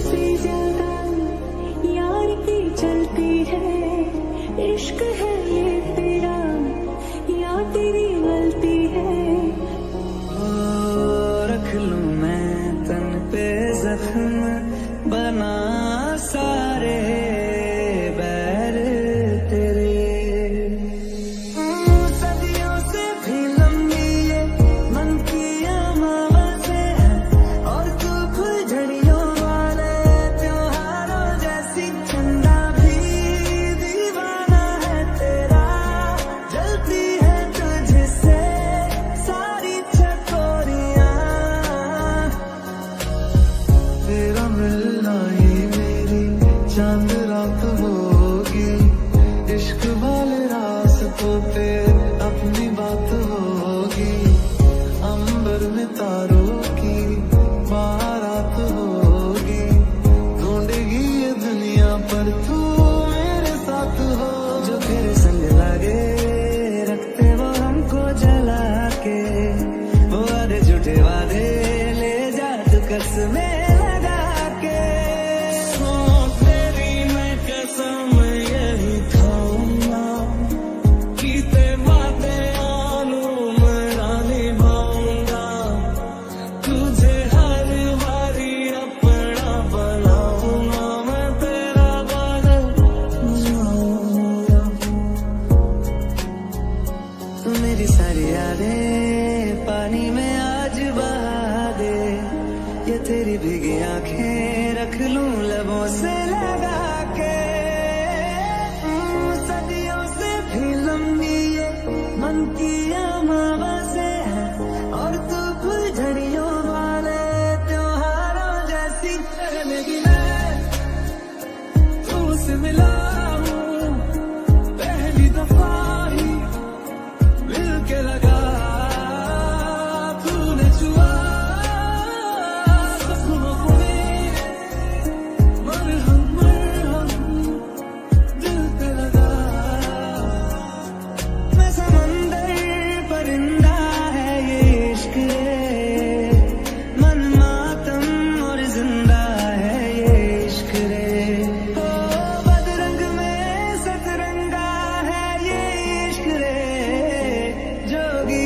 से ज्यादा यार की चलती है, इश्क है ये तेरा या तेरी गलती है। ओ, रख लूं मैं तन पे जख्म बना सारे बैर तेरे। सदियों से भी लंबी ये मन की अमावस्या है, और तू फूल झड़ियों वाले त्योहारों जैसी चंदा भी दीवाना है तेरा। जलती है तुझसे सारी चकोरियां, तेरा मिलना ही मेरी चांद रात होगी। इश्क वाले रास्तों पे अपनी बात होगी, अंबर में तारों की बारात होगी। ढूंढेगी ये दुनिया पर तू मेरे साथ हो, जो तेरे संग लागे रखते वो हमको जला के। वो आधे झूठे वादे ले जा तू कसमें लगा के। मेरी सारी यादें पानी में आज बहा दे, ये तेरी भीगी आंखें रख लूं लबों से लगा के। सदियों से भी लंबी ये मन की अमावस्या है, और तू फूल झड़ियों वाले त्योहारों जैसी। मिली मैं तू से मिला हूं पहली दफा ही, मिलके लगा तूने छुआ सपनों को मेरे। मरहम मरहम दिल पे लगा। मैं समंदर परिंदा है ये इश्क रे, मन मातम और जिंदा है ये इश्क रे। ओ बदरंग में सतरंगा है ये इश्क रे, trying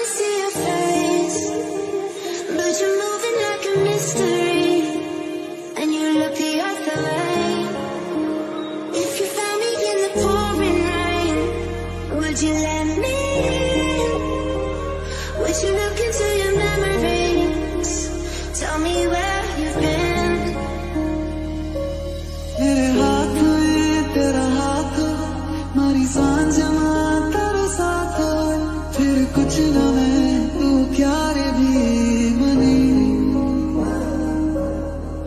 to see your face, but you're moving like a mystery, and you look the other way. If you found me in the pouring rain, would you let me in? Would you look into your memories, tell me where you've been? Mere haath mein tera haath, mari saanj mein tera saath. फिर कुछ ना मैं तू प्यार भी बने,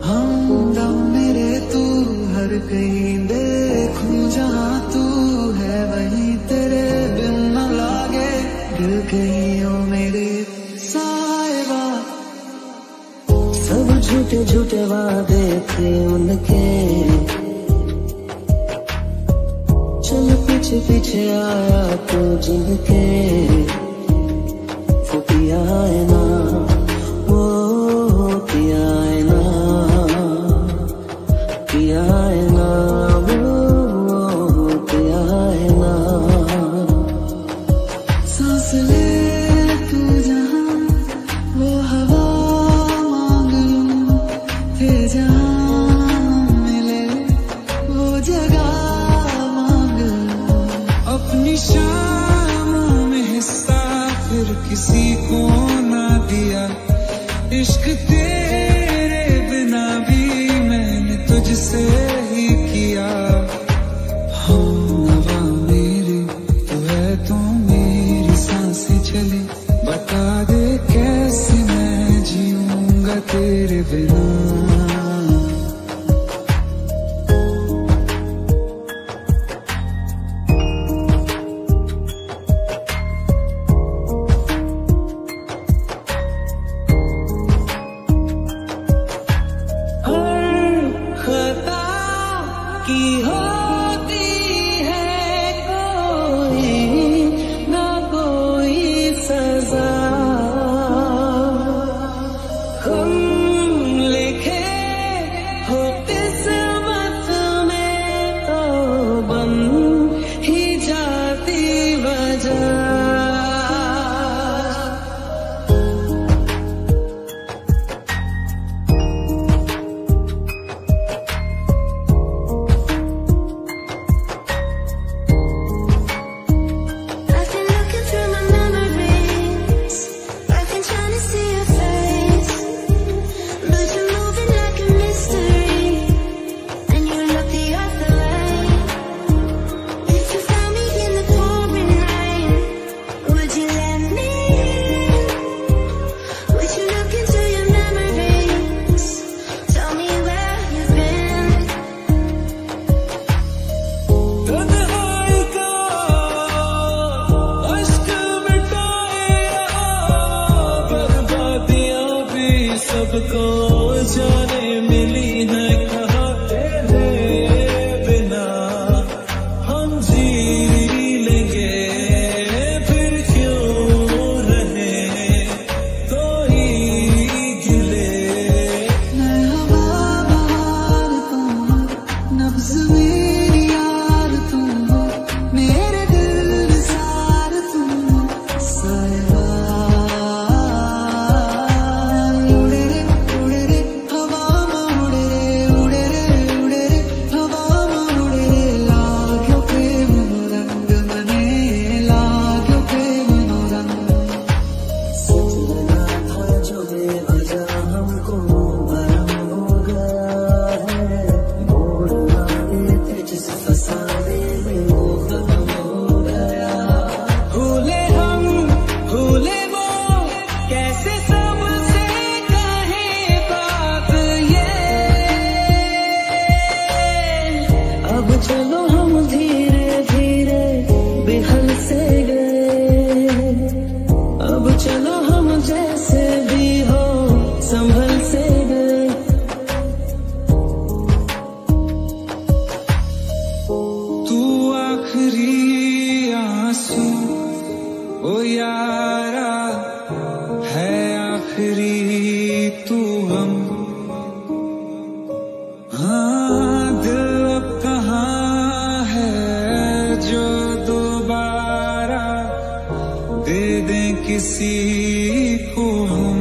हमदम मेरे तू हर कहीं। देखूं जहाँ तू है वहीं तेरे बिन न लागे दिल कहीं। ओ मेरे साहिबा सब झूठे झूठे वादे थे उनके, पीछे पीछे आया तो जिनके वो पिया है ना, वो पिया है ना, पिया है ना, वो पिया है ना। सांस ले तू जहाँ वो हवा मांग लूं, फिर जहाँ मिले वो जगह अपनी शामों में हिस्सा फिर किसी को ना दिया। इश्क तेरे बिना भी मैंने तुझसे ही किया। हम नवा मेरे तू है, तो मेरी सांसें चले। बता दे कैसे मैं जीऊंगा तेरे बिना। सबको जाने मिली है, कहा तेरे बिना हम जी लेंगे फिर क्यों रहे तो ही गिले। मैं हवा बहार तुम नब्ज मेरी यार तुम मेरे दिल सार तुम साया। उड़े रे उड़े रे हवा में उड़े रे हवा में उड़े रे लाग्यो प्रेम रंग मने लाग्यो प्रेम रंग। सोचना था जो बेवजह हमको बरम हो गया है, बोलना थे जिस फसाने में वो खत्म हो गया। भूले हम भूले वो कैसे सबसे कहे बात ये। अब चलो हम धीरे धीरे बिहल से गए, अब चलो हम जैसे भी हो संभल से गए। तू आखिरी आंसू ओ यारा है, आखिरी तू हम हाँ। दिल अब कहाँ है जो दोबारा दे दें किसी को हम।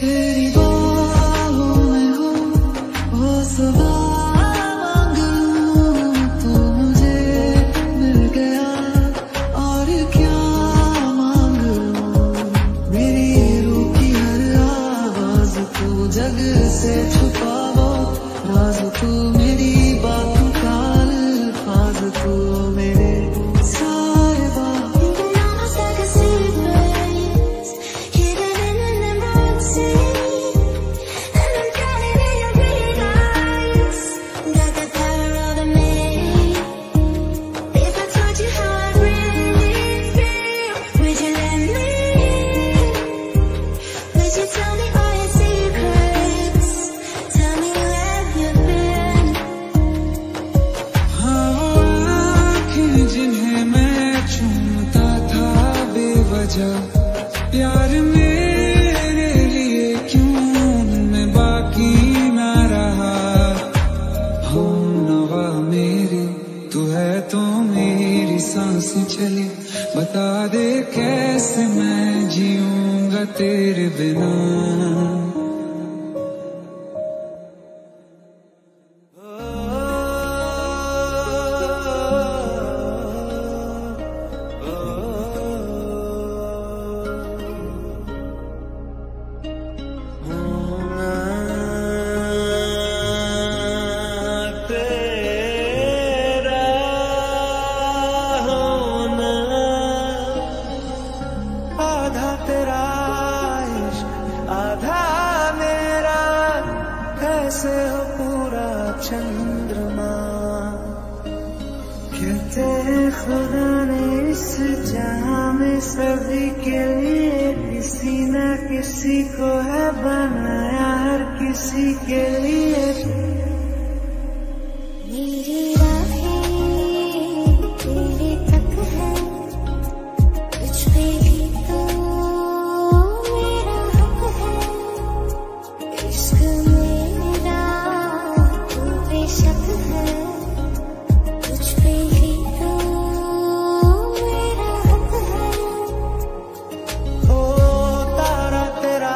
तेरी बाहों में हो वो सुबह मांग लूं तो मुझे मिल गया, और क्या मांग लूं। मेरी रूह की हर आवाज तू जग से छुपा वो राज तू मेरी बातों का अल्फाज तू मेरे प्यार मेरे लिए क्यों मैं बाकी न रहा। हम नवा मेरी तू है तो मेरी सांसें चले, बता दे कैसे मैं जीऊंगा तेरे बिना। कैसे हो पूरा चंद्रमा, कहते हैं खुदा ने इस जहां में सभी के लिए किसी न किसी को है बनाया हर किसी के लिए। मेरी राहें तेरे तक है, कुछ भी तो मेरा हक है। इश्क शक है कुछ भी तो मेरा हक है। ओ तारा तेरा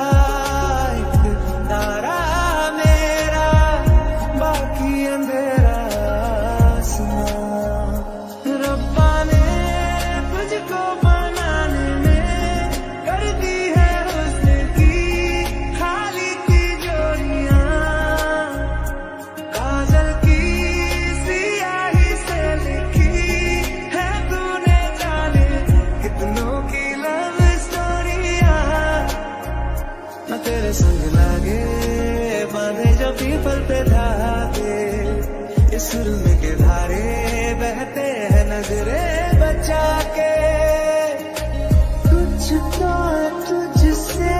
एक तारा मेरा, बाकी अंधेरा आसमां। रब्बा ने तुझको बनाने में कर दी है हुस्न की खाली की जोड़ियां। तेरे संग लागे बांधे जो पीपल पे धागे, इस सुरमे के धारे बहते हैं नजरे बचा के। कुछ तो तुझसे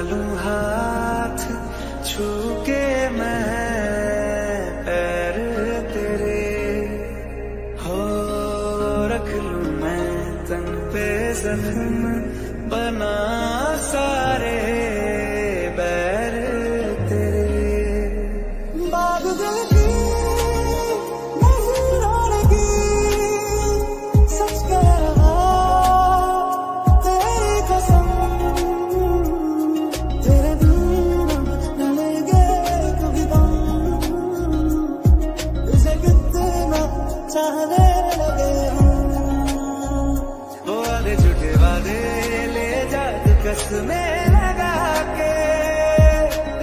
डालूं हाथ छू के मैं पैर तेरे, हो रख लूं मैं तन पे जख्म बना सारे बैर तेरे। बादल कसमें लगा के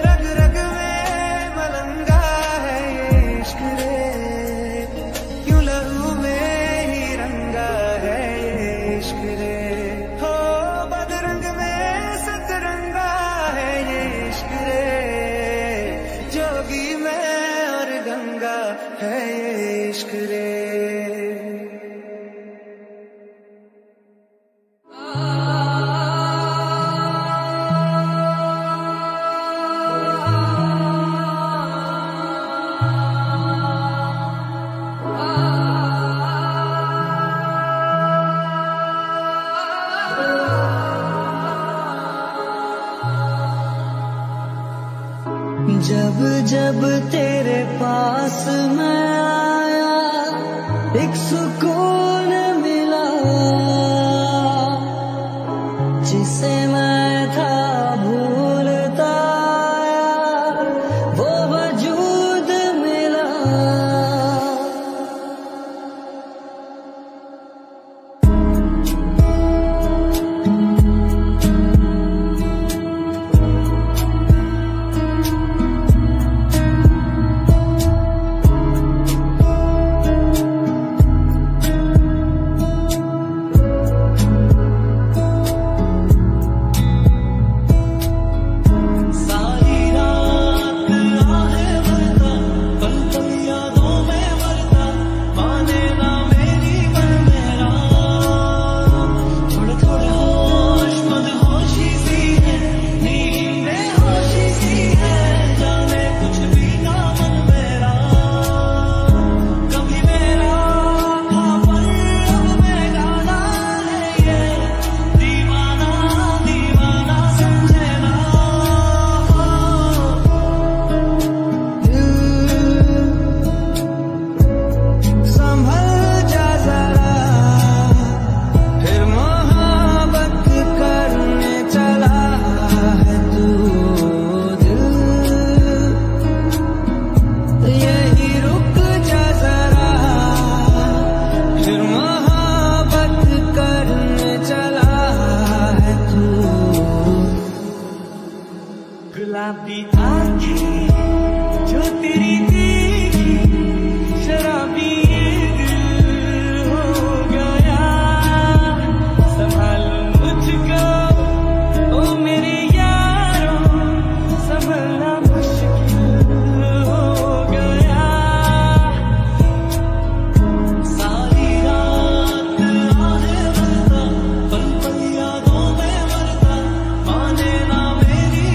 रग रग में मलंगा है ये इश्क़ रे, क्यों लहू में ही रंगा है ये इश्क़ रे, हो बदरंग में सतरंगा है ये इश्क़ रे, जोगी में और गंगा है ये इश्क़ रे। जब जब तेरे पास मैं आया एक सुकून मिला, जिसे मैं था भूलता वो वजूद मिला। गुलाबी आँखें जो तेरी देखी, शराबी दिल हो गया, संभालो मुझको ओ मेरे यारों, संभलना मुश्किल हो गया। सारी रात आए मरता, पल पल यादों में मरता, माने ना मेरी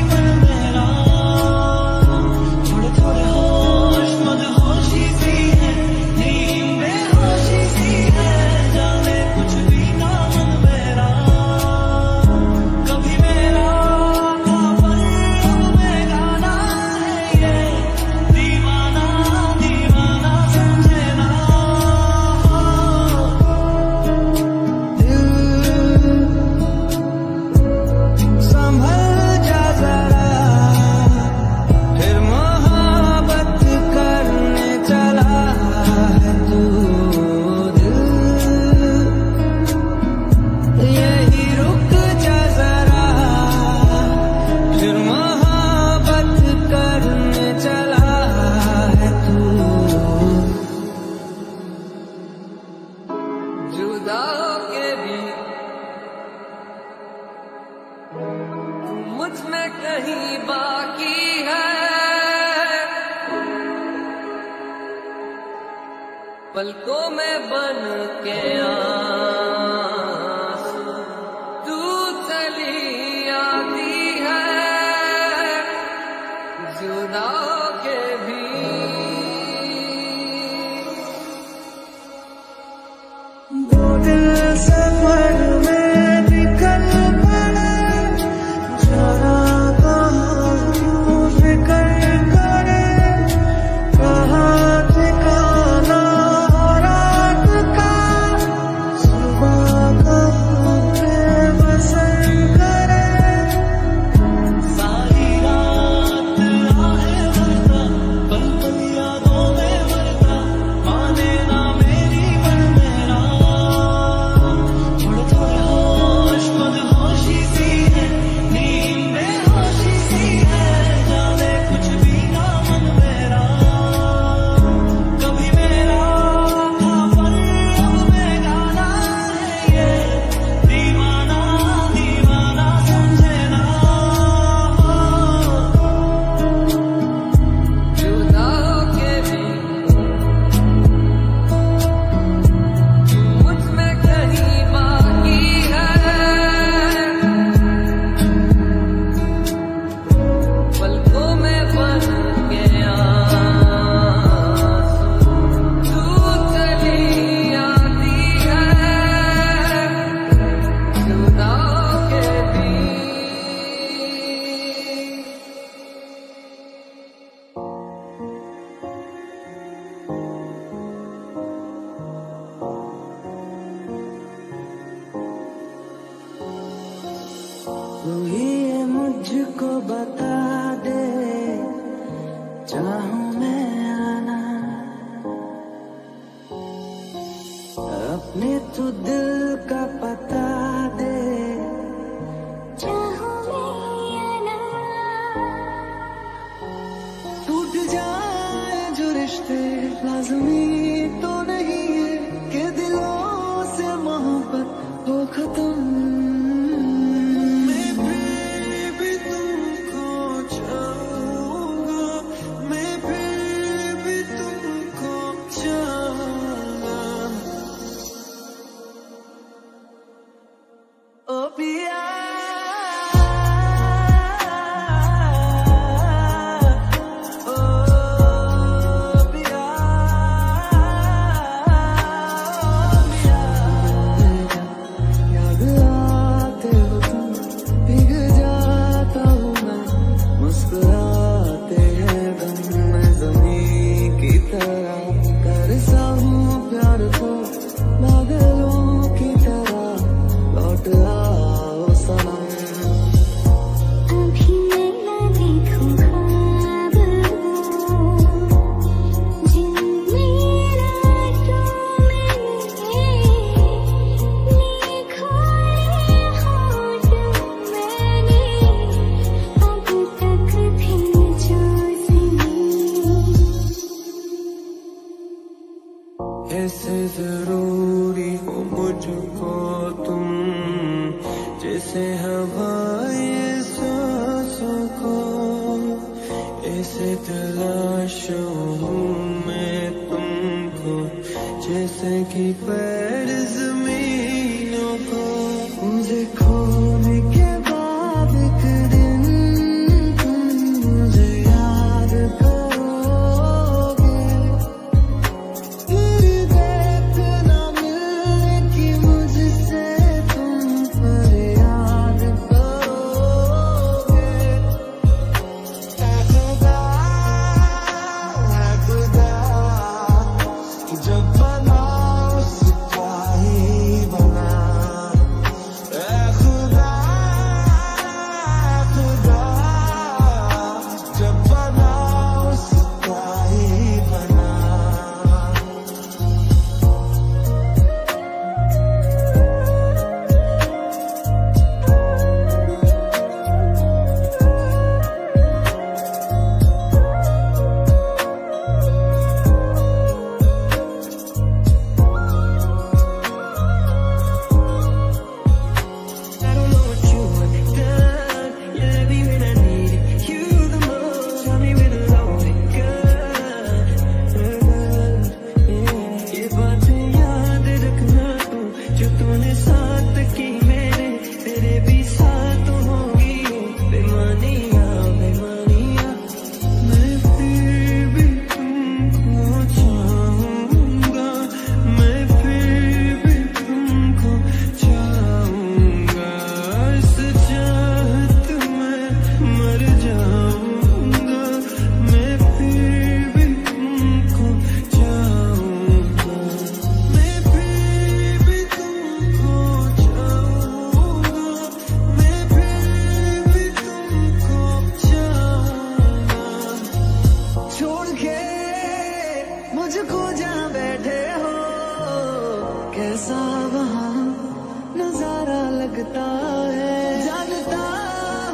मुझमें कहीं बाकी है, पलकों में बन के आंसू तू चली आती है। जुदा के भी दो दिल सफर में निकल पड़ा, जरा कहाँ यूं फिकर करे, कहाँ ठिकाना रात का, सुबह कहाँ पे बसर करे। सारी रात आए वरदा, पल पल यादों में वरदा, माने ना मेरी पर मेरा। थोड़ा थोड़ा होश बदहोशी सी है, नींद में होशी सी है, जाने कुछ भी ना मन मेरा। कभी मेरा था पर अब बेगाना है ये, दीवाना दीवाना समझे ना। जुदा के भी मुझ में कहीं बाकी है, पलकों में बन गया आंसू, तू चली आती है। जुदा के भी तू ही ये मुझको बता दे, चाहूं मैं आना अपने, तू दिल का पता दे, चाहूं मैं आना। टूट जाए जो रिश्ते लाजमी तो नहीं है, के दिलों से मोहब्बत हो खत्म। मैं फिर भी तुमको चाहूंगा, मैं फिर भी तुमको चाहूंगा। ओ पिया ओ पिया ओ पिया, याद आते हो तुम भीग जाता हूँ मैं, मुस्कुराते हैं गम में जमीन की तरह। करता हूँ प्यार को पागलों की तरह, लौट आओ सनम। अभी मैं ना देखूं ख्वाब जिनमें रातों में निखरे होंठ मैंने, अब तक थे जो सनम। ऐसे जरूरी हो मुझको तुम, जैसे हवाएं सांसों को, ऐसे तलाश हूँ मैं तुमको, जैसे कि पैर जमीनों को। मुझे खोने के बाद एक दिन तुम मुझे याद करोगे, तेरी देख ना मिलने की मुझसे तुम फरियाद करोगे। ऐ खुदा, ऐ खुदा, जब बना सिपाही जागता है। जागता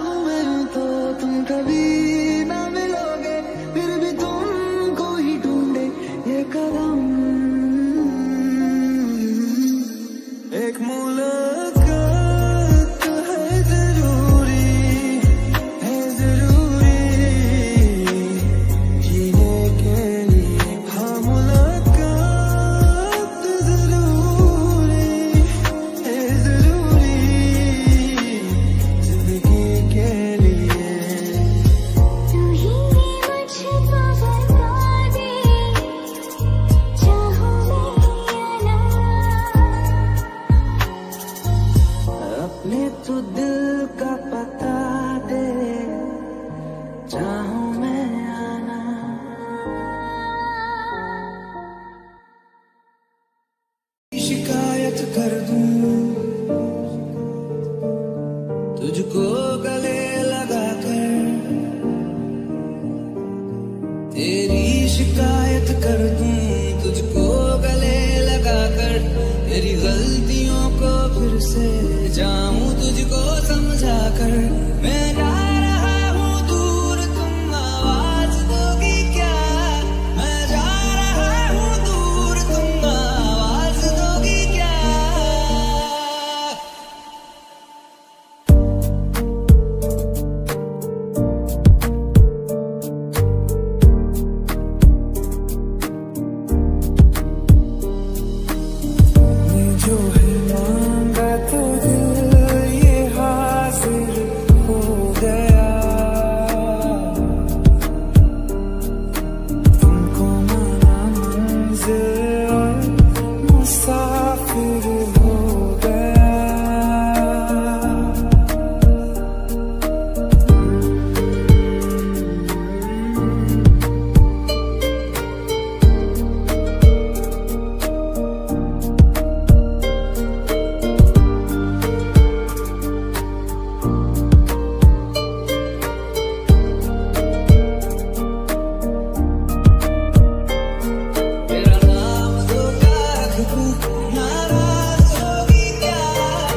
हूँ मैं तो तुम कभी ना मिलोगे, फिर भी तुमको ही ढूंढे ये कदम। एक मुलाकात है जरूरी, है जरूरी जीने के लिए। हाँ मुलाकात जरूरी, है जरूरी जिंदगी के लिए। तू ही मुझको बता दे चाहूँ मैं या ना, अपने तू दिल का पता दे चाहूँ मैं या ना। शिकायत कर दूँ तुझको गले लगा कर, तेरी शिकायत कर दूँ तुझको गले लगा कर, तेरी गलतियों को फिर से जाऊँ तुझको समझा कर। मैं जा रहा हूँ दूर, तुम आवाज दोगी क्या? मैं जा रहा हूँ दूर, तुम आवाज दोगी क्या? ने जो है मांगा तो दिल ये हासिल हो गया, तुमको माना मंज़िल और मुसाफिर हो गया। तेरा नाम दो लाख दूँ नाराज होगी क्या? तेरा नाम दो लाख दूँ नाराज होगी क्या? जब दिल में दुआ नहीं है नमाज होगी क्या? जब दिल में दुआ नहीं है नमाज होगी क्या? तेरा नाम दो लाख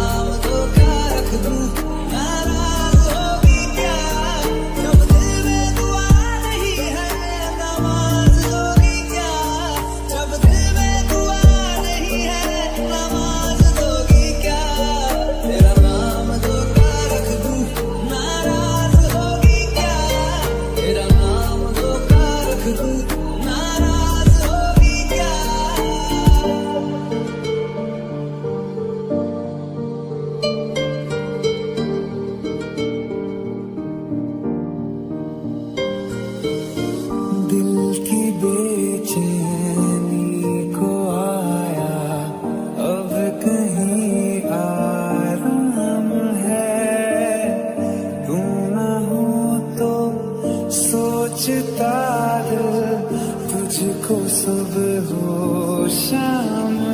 दूँ नाराज होगी क्या? तेरा नाम दो लाख दूँ नाराज होगी क्या? दिल की बेचैनी को आया अब कहीं आराम है, तुम न हो तो सोचता दिल तुझको सुबह हो शाम है।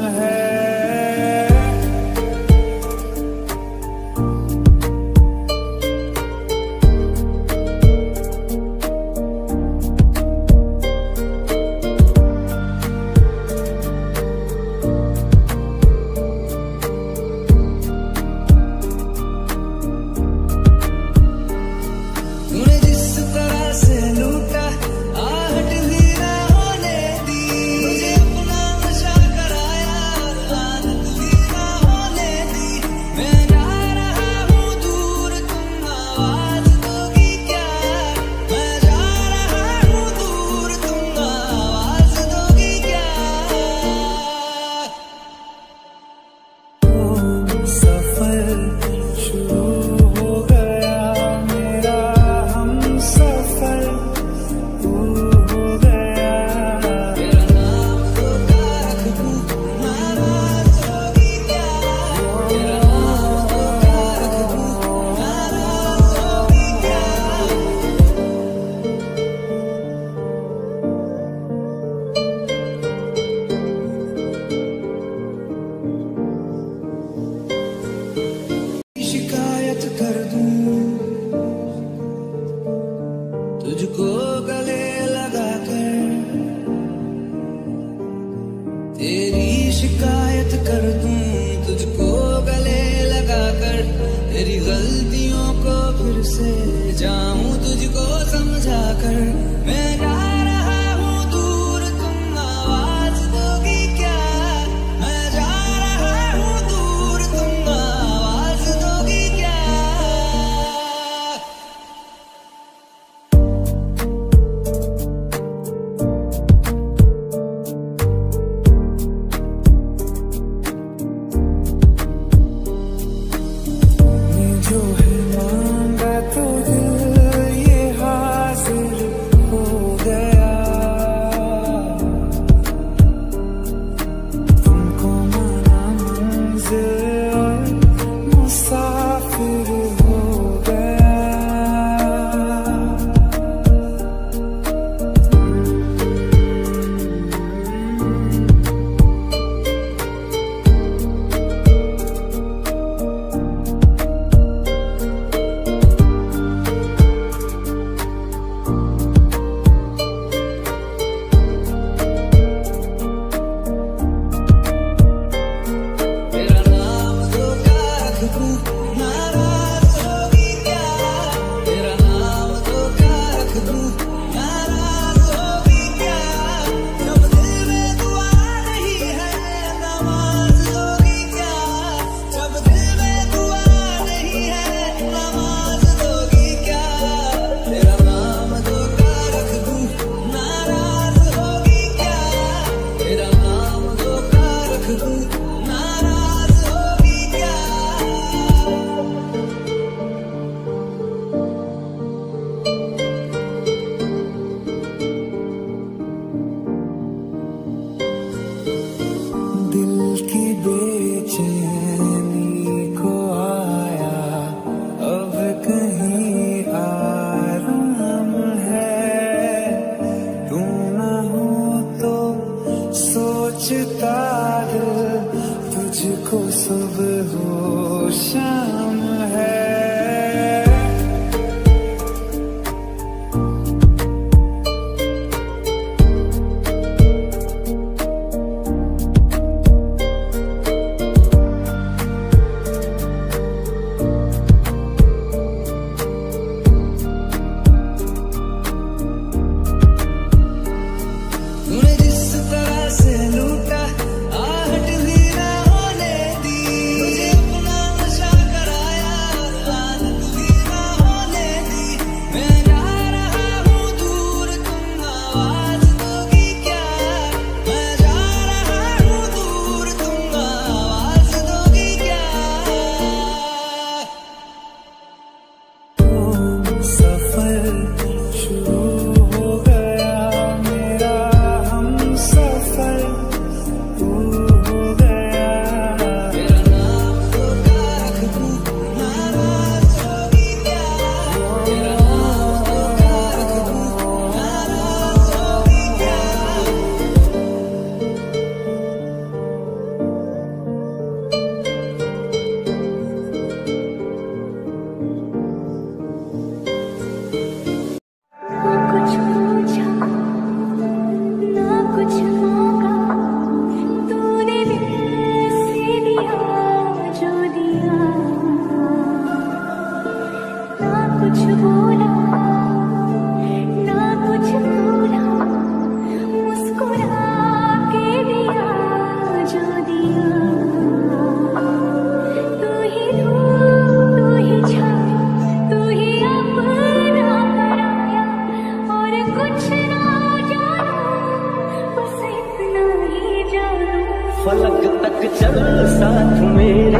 तूने जिस तरह से लूटा आहट भी ना होने दी, मुझे अपना नशा कराया आदत भी ना होने दी। मैं जा रहा हूँ दूर, तुम आवाज दोगी क्या? मैं जा रहा हूँ दूर, तुम आवाज दोगी क्या? सफर शुरू हो गया मेरा, हम सफर शुरू हो गया। तेरा नाम दो लाख दूँ नाराज होगी क्या? तेरा नाम दो लाख दूँ नाराज होगी क्या? शिकायत कर दूँ तुझको गले लगा कर, तेरी शिकायत कर दूँ तुझको गले लगा शाम है, तूने जिस तरह से लूटा फलक तक चल साथ मेरे,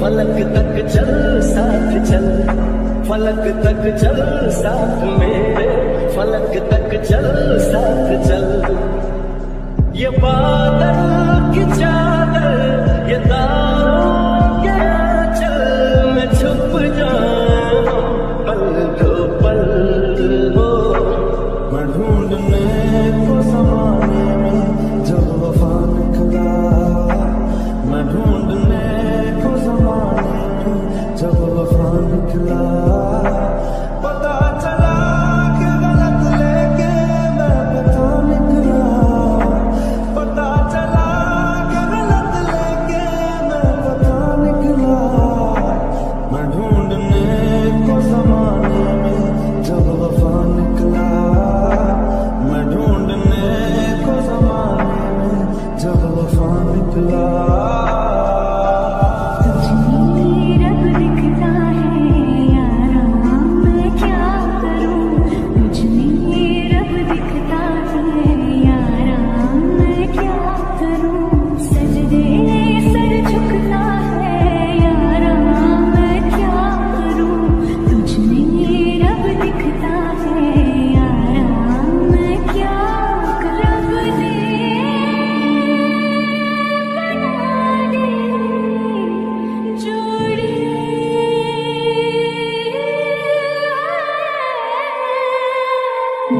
फलक तक चल साथ चल, फलक तक चल साथ मेरे, फलक तक चल साथ चल। ये बादल की चादर, ये तारों के आंचल में छुप जाऊं पल दो पल हो। मैं ढूंढने को ज़माने में जो वफ़ा निकला, मैं ढूंढने को ज़माने में जब वफ़ा निकला। पता चला कि गलत लेके मैं पता निकला, पता चला कि गलत लेके मैं पता निकला। मैं ढूंढने को ज़माने में जब वफ़ा निकला, मैं ढूंढने को ज़माने में जब वफ़ा निकला।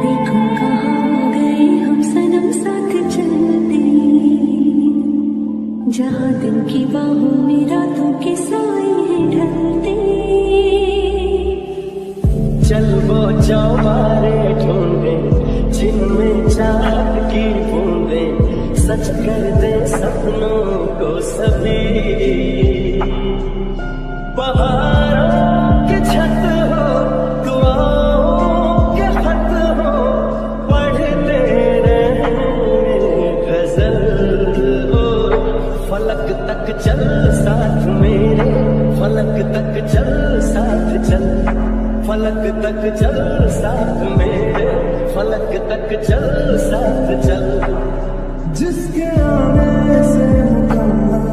देखो कहाँ गए हम सनम साथ चलते, जहाँ दिन की बाहों में रातों के साए हैं ढलते। चल वो चौबारे ढूंढे जिनमें चाँद की बूंदे सच कर दे सपनों को सभी। पहाड़ों के छत हो दुआ चल साथ मेरे, फलक तक चल साथ चल, फलक तक चल साथ मेरे, फलक तक चल साथ चल। जिसके आने से मुकम्मल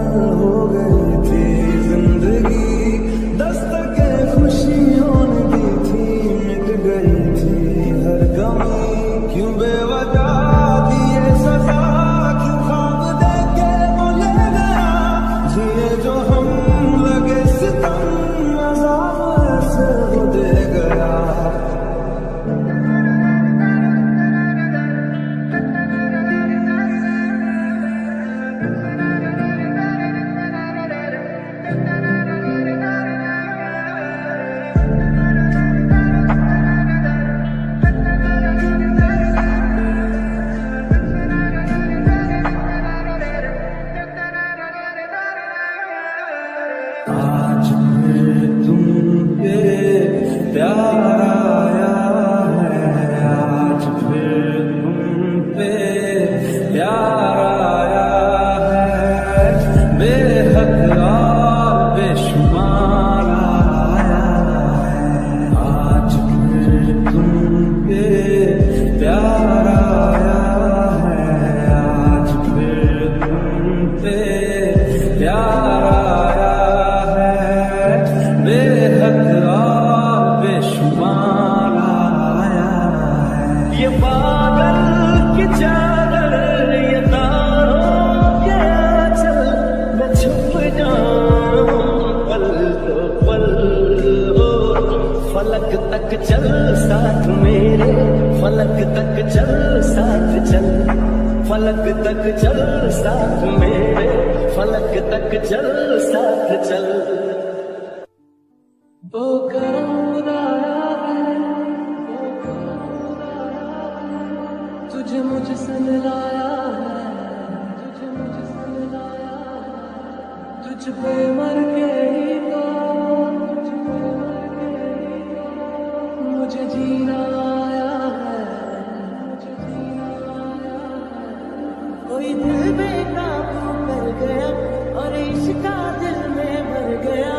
हो गई थी जिंदगी, दस्तके खुशियों ने दी थी, मिट गई थी हर गमी। क्यों बेवजह दिए सजा, क्यों ख्वाब देके बोले गया, जिए जो हम लगे सितम नज़ारे से वो दे गया। ये पागल की चादर ये तारों के आंचल मैं छुप जाऊं पल तो पल हो फलक तक चल साथ मेरे फलक तक चल साथ चल फलक तक चल साथ मेरे फलक तक चल साथ चल वो तुझे मुझसे मिलाया है तुझे मुझसे मिलाया है तुझ पे मर के ही तो मुझे जीना आया है मुझे जीना आया है कोई दिल में काबू कर गया और इश्क़ दिल में भर गया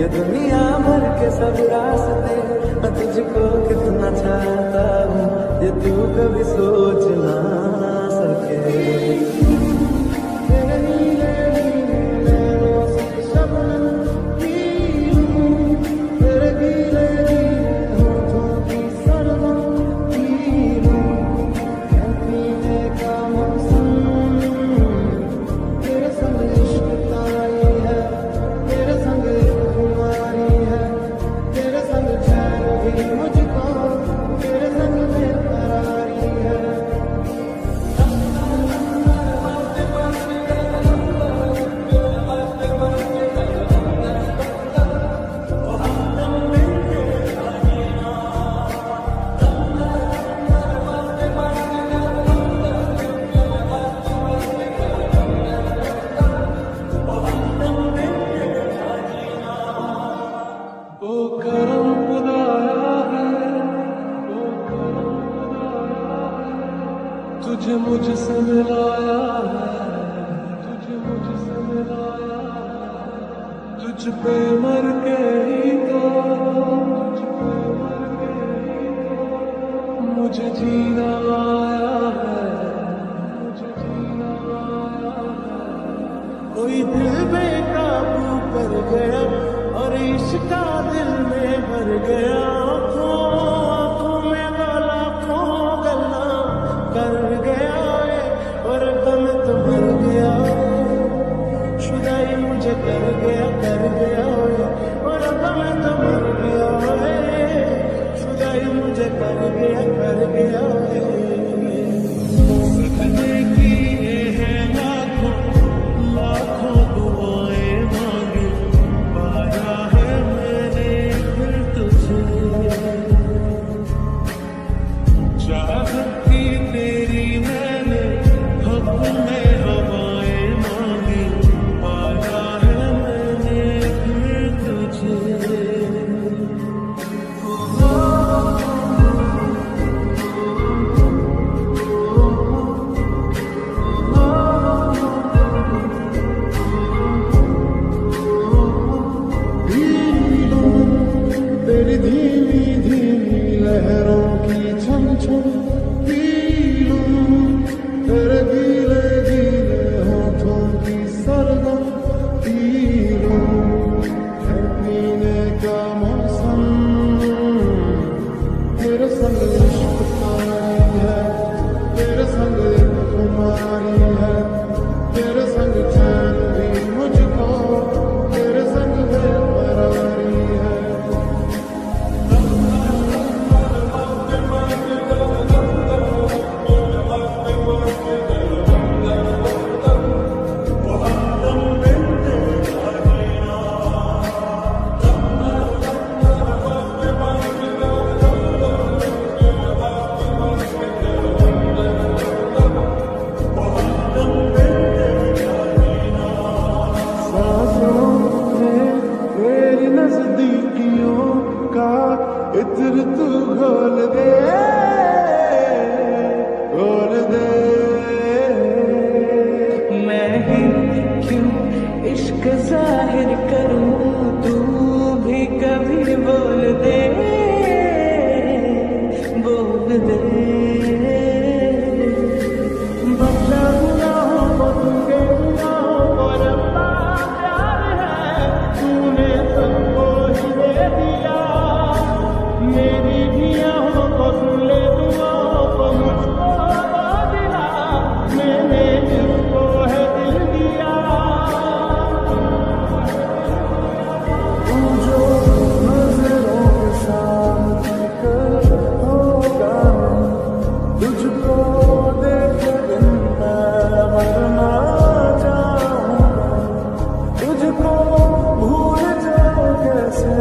ये दुनिया भर के सब रास्ते मैं तुझको कितना चाहता हूँ ये तू कभी सोच ना सके। मुझको तेरे संग में करारी तुझे मुझसे मिलाया है, तुझे मुझसे मिलाया है, तुझ पे मर के ही तो, तुझ पे मर के ही तो मुझे जीना आया है, मुझे जीना आया है। कोई दिल बेकाबू कर गया और इश्क़ दिल में भर गया, तेरी धीमी धीमी लहरों की छम छम पी लूं, तेरे गीले गीले होठों की सरगम पी लूं। है पीने का मौसम तेरे संग इश्क़ तुम्हारी है, तेरे संग इश्क़ तुम्हारी है, तेरे संग चैन भी मुझको, तेरे संग बेकरारी है। इत्र तू घोल दे मैं ही क्यों इश्क जाहिर करूं, तू भी कभी बोल दे, बोल दे। बदला बुरा हो बदले बुरा हो और अपना प्यार है, तूने सबको ही दे दिया। मेरी भी आँखों को सुन ले दुआओं को, मुझको दिला मैंने जिसको है दिल दिया। तू जो नजरों के सामने कर होगा, तुझको देख दिन मैं मरना चाहूँगा, तुझको भूल जाओ कैसे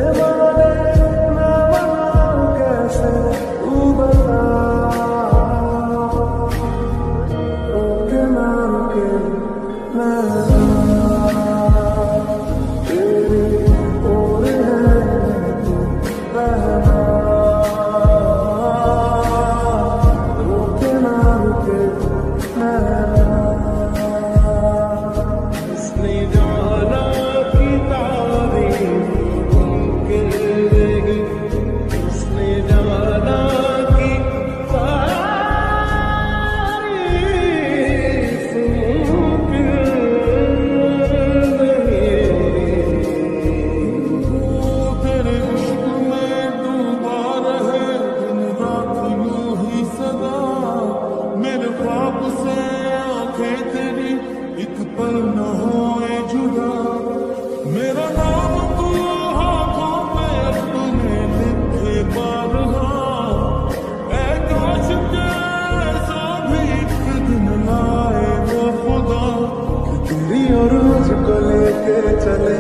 चले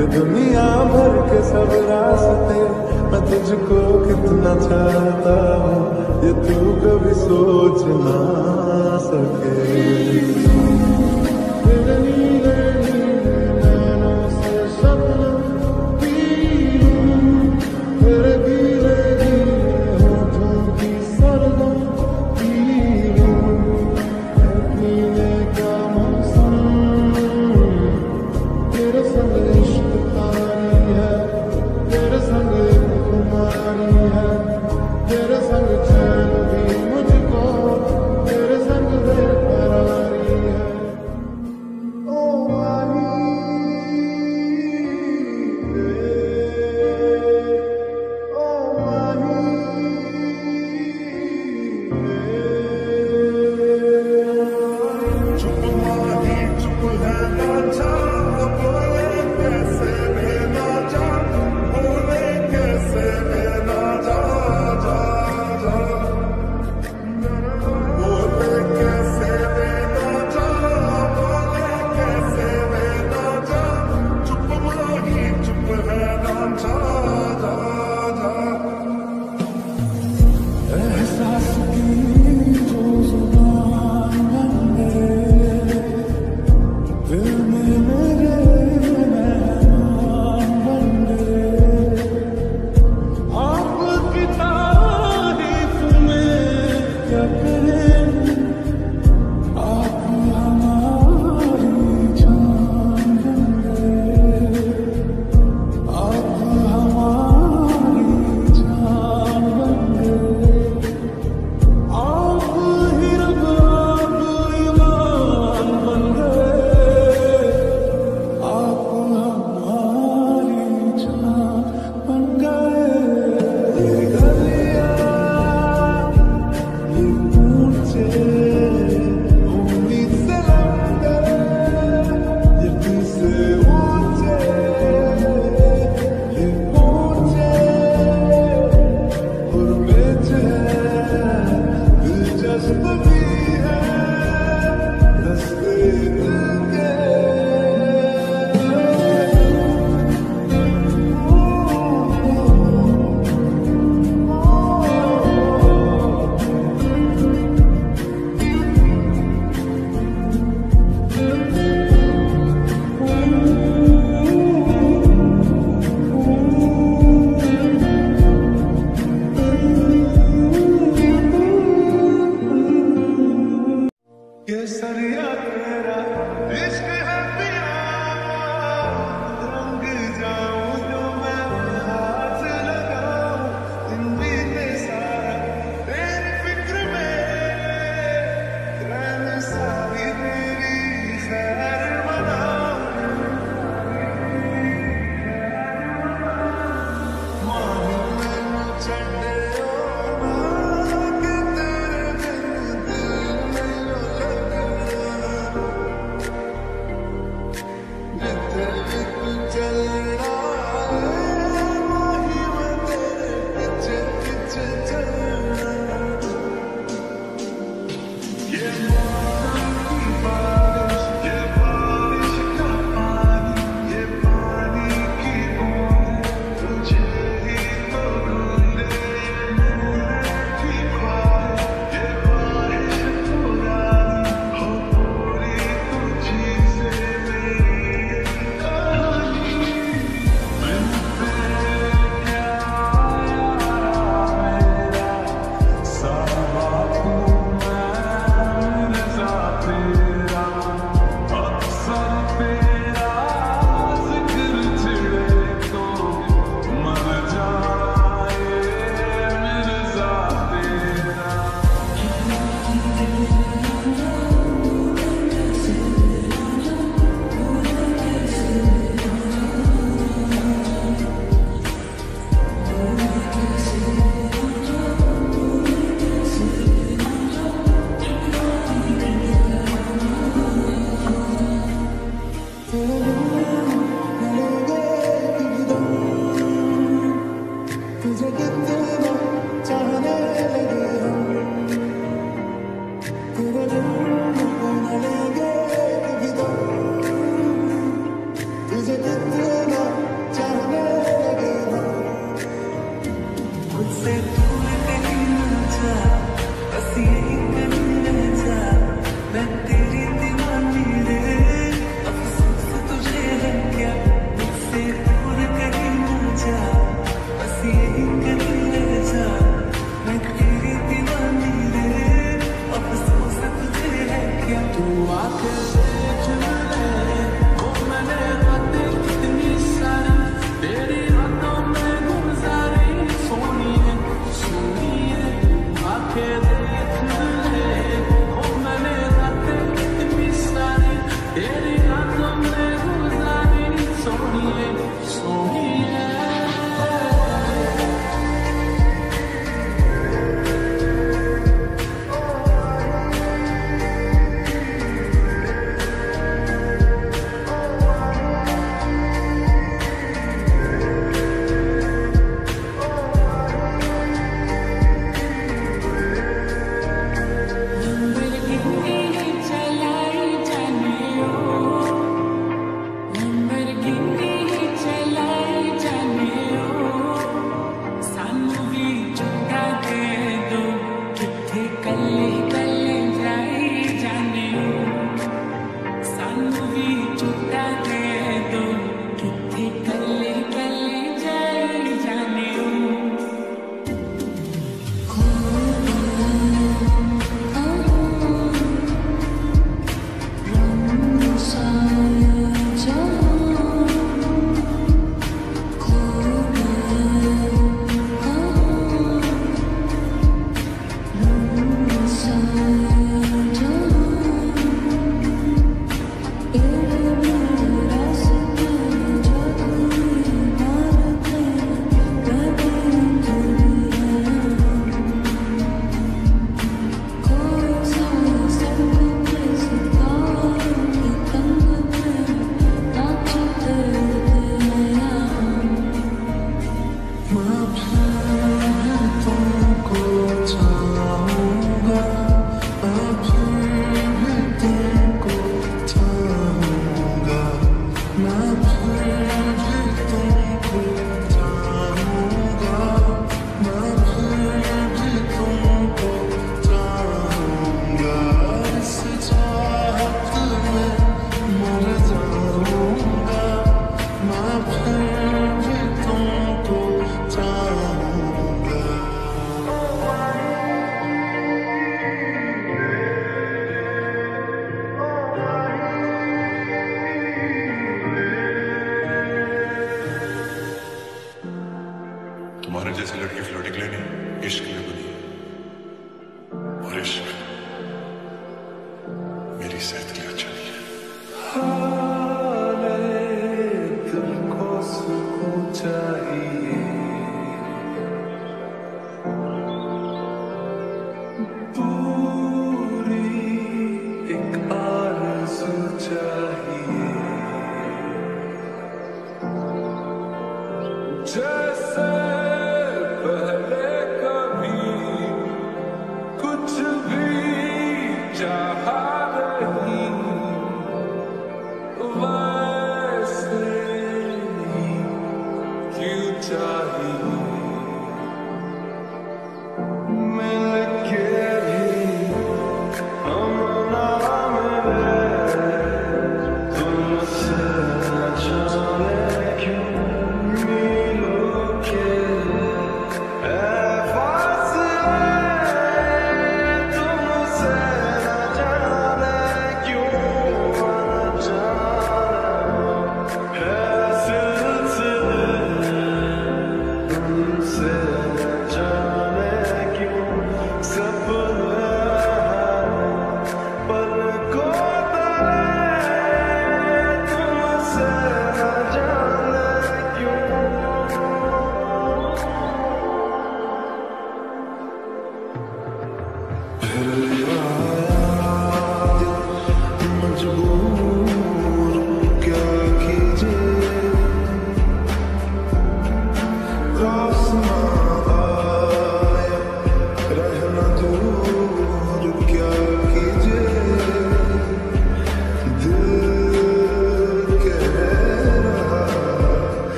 ये दुनिया भर के सब रास्ते, मैं तुझको कितना चाहता हूँ ये तू कभी सोच ना सके। तेरे नीले नीले नैनों से शबनम पी लूं, तेरे गीले गीले होठों की सरगम पी लूं।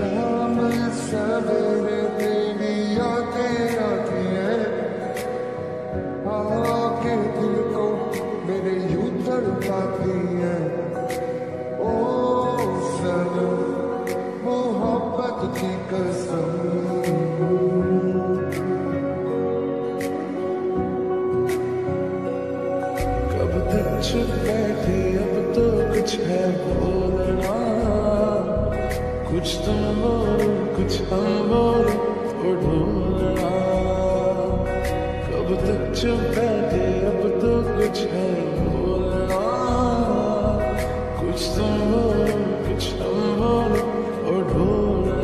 शाम सवेरे तेरी यादें आती है, आके दिल को मेरे यूं तड़पाती है। ओ सनम मोहब्बत की कसम, चुप बैठी अब तो कुछ है बोलना, कुछ तुम बोलो कुछ हम बोलो और ढूंढना। कब तक चुप बैठे अब तो कुछ है बोलना, कुछ तुम बोलो कुछ हम बोलो और ढूंढना।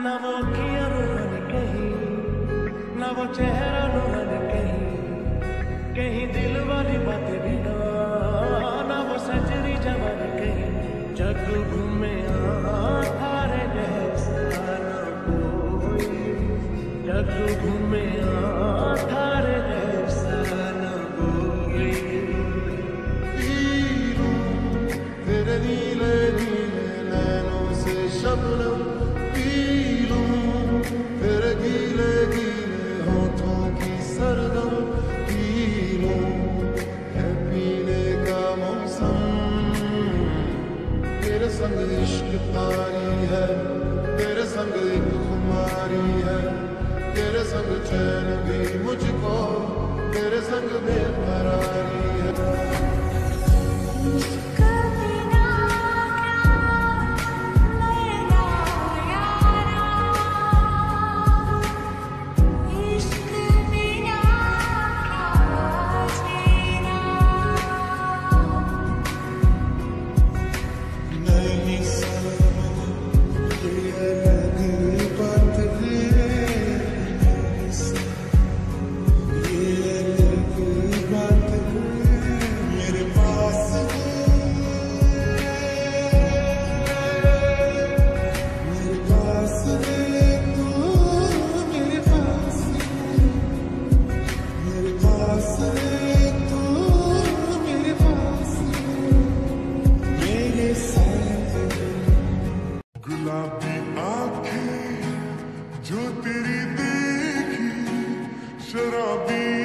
ना वो किया रोने कहीं, ना वो चेहरा रोने कहीं, कहीं दिल वाली बातें भी ना, ना वो सजरी जवानी कहीं। जग घूमे थारे जैसा ना कोई, जग घूमे थारे जैसा ना कोई। तेरे नीले नीले नैनों से शबनम संग इश्क पारी है, तेरे संग एक खुमारी है, तेरे संग चैन भी मुझको, तेरे संग बेकरारी है। जो तेरी देखी शराबी